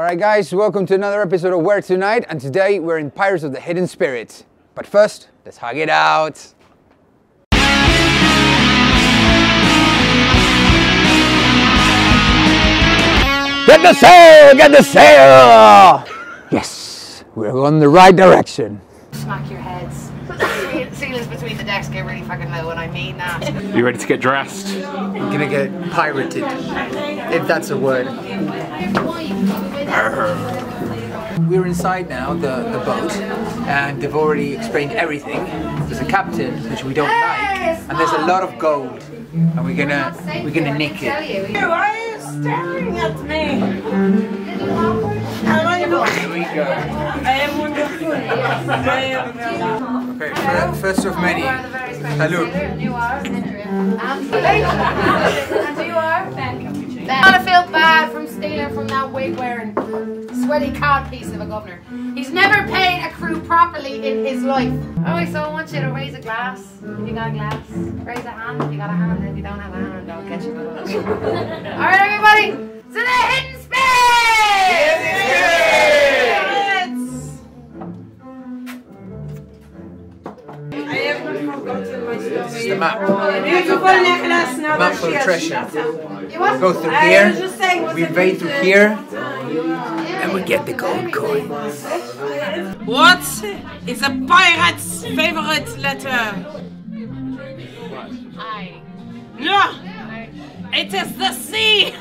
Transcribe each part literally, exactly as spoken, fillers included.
Alright guys, welcome to another episode of Where Tonight, and today we're in Pirates of the Hidden Spirit. But first, let's hug it out! Get the sail! Get the sail! Yes, we're going the right direction. Smack your heads. Ceilings between the decks get really fucking low, and I mean that. You ready to get dressed? I'm gonna get pirated, if that's a word. We're inside now, the, the boat, and they've already explained everything. There's a captain, which we don't like, and there's a lot of gold, and we're gonna we're gonna nick it. Why are you staring at me? Here we go. I am wonderful. I am okay, first of many. Salute. And you are. And you are. Ben. I feel bad from stealing from that wig-wearing, sweaty cod piece of a governor. He's never paid a crew properly in his life. Oh, so I want you to raise a glass if you got a glass. Raise a hand if you got a hand. If you don't have a hand, I'll get you the All right, everybody, to the Hidden Spirit! I have forgotten my story. This is the map. Beautiful necklace, now map of treasure. We'll go through here, we invade through here, and we get the gold coins. What is a pirate's favorite letter? I. No! It is the sea!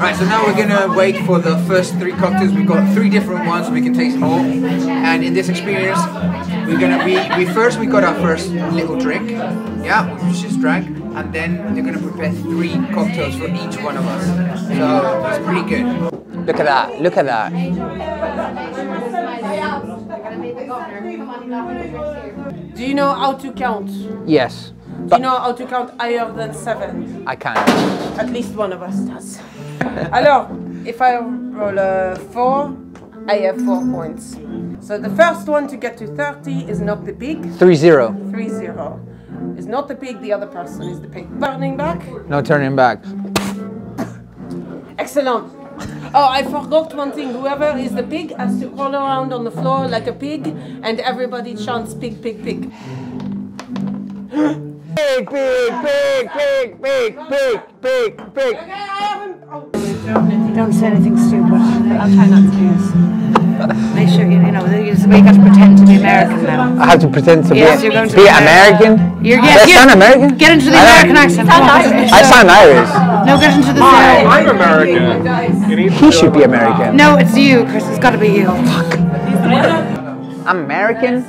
Right, so now we're gonna wait for the first three cocktails. We've got three different ones, we can taste all. And in this experience, we're gonna we we first we got our first little drink, yeah, which we just drank, and then they're gonna prepare three cocktails for each one of us. So it's pretty good. Look at that! Look at that! Do you know how to count? Yes. Do you know how to count higher than seven? I can. At least one of us does. Alors, if I roll a four, I have four points. So the first one to get to thirty is not the pig. Three zero. Three zero. Is not the pig, the other person is the pig. Turning back? No turning back. Excellent. Oh, I forgot one thing. Whoever is the pig has to crawl around on the floor like a pig, and everybody chants pig, pig, pig. Pig, pig, pig, pig, pig, pig, pig, pig. Okay, I haven't. Oh. Don't say anything stupid. I'll try not to do this. Make sure you, you know, you have to pretend to be American now. I have to pretend to yes, be, you're going to be, be American? American? You're, yes, you, sound American? Get into the I American accent. Sound Irish. I sound Irish. No, get into the Irish. I'm American. He should be American. No, it's you, Chris. It's got to be you. Fuck. I'm American?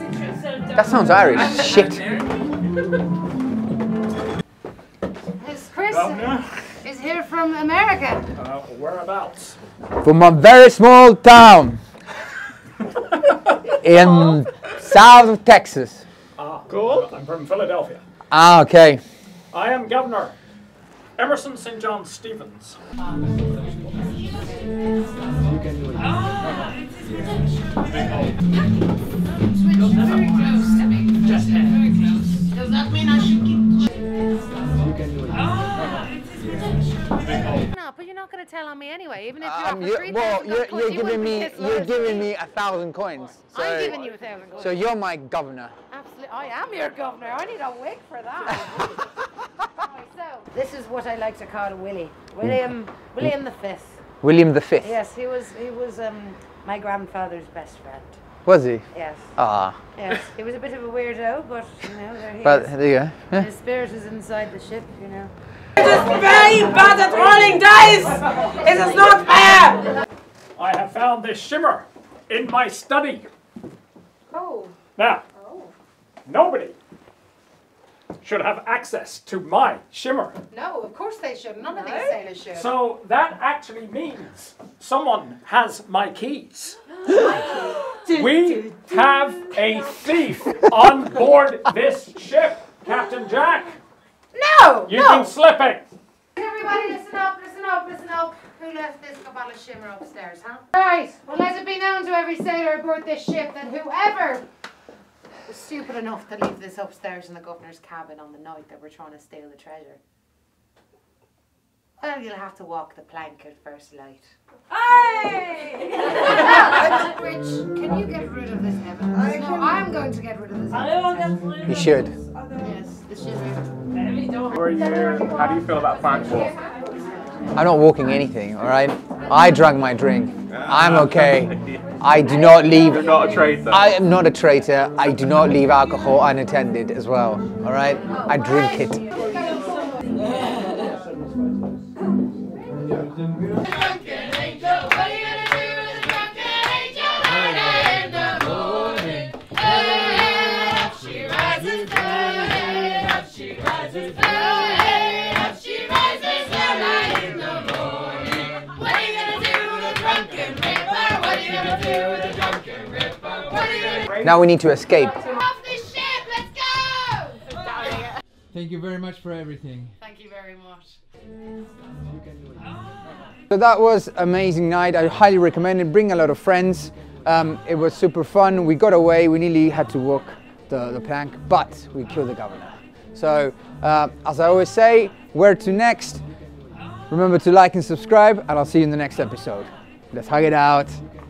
That sounds Irish. Shit. Chris Governor is here from America. Uh, whereabouts? From a very small town in oh. south of Texas. Ah, cool. I'm from Philadelphia. Ah, okay. I am Governor Emerson Saint John Stevens. Does that mean I should keep? No, but you're not going to tell on me anyway, even if you're um, you're, three well, you're, coins, you're you giving me you're giving me a thousand coins. So, I'm giving you a thousand coins. So you're my governor. Absolutely, I am your governor. I need a wig for that. Right, so this is what I like to call Willie, William, William the Fifth. William the Fifth. Yes, he was he was um, my grandfather's best friend. Was he? Yes. Ah. Yes. He was a bit of a weirdo, but you know, there he but, is. But there you go. Yeah. His spirit is inside the ship, you know. It is very bad at rolling dice! It is not fair! I have found this shimmer in my study. Oh. Now, oh. nobody should have access to my shimmer. No, of course they should. None of these sailors should. So that actually means someone has my keys. We have a thief on board this ship, Captain Jack. No! You've no. been slipping. Everybody listen up, listen up, listen up. Who left this bottle of shimmer upstairs, huh? Right, well let it be known to every sailor aboard this ship that whoever was stupid enough to leave this upstairs in the governor's cabin on the night that we're trying to steal the treasure Well, you'll have to walk the plank at first light. Hey! Well, Rich, can you get rid of this Evans? I no, I'm going to get rid of this Evans. You should. Yes, this should be. How do you feel about plank walk? I'm not walking anything, all right? I drank my drink. I'm okay. I do not leave. You're not a traitor. I am not a traitor. I do not leave alcohol unattended as well, all right? I drink it. Now we need to escape. Off the ship, let's go! Thank you very much for everything. Thank you very much. So that was an amazing night. I highly recommend it. Bring a lot of friends. Um, it was super fun. We got away. We nearly had to walk the, the plank, but we killed the governor. So uh, as I always say, where to next? Remember to like and subscribe, and I'll see you in the next episode. Let's hug it out.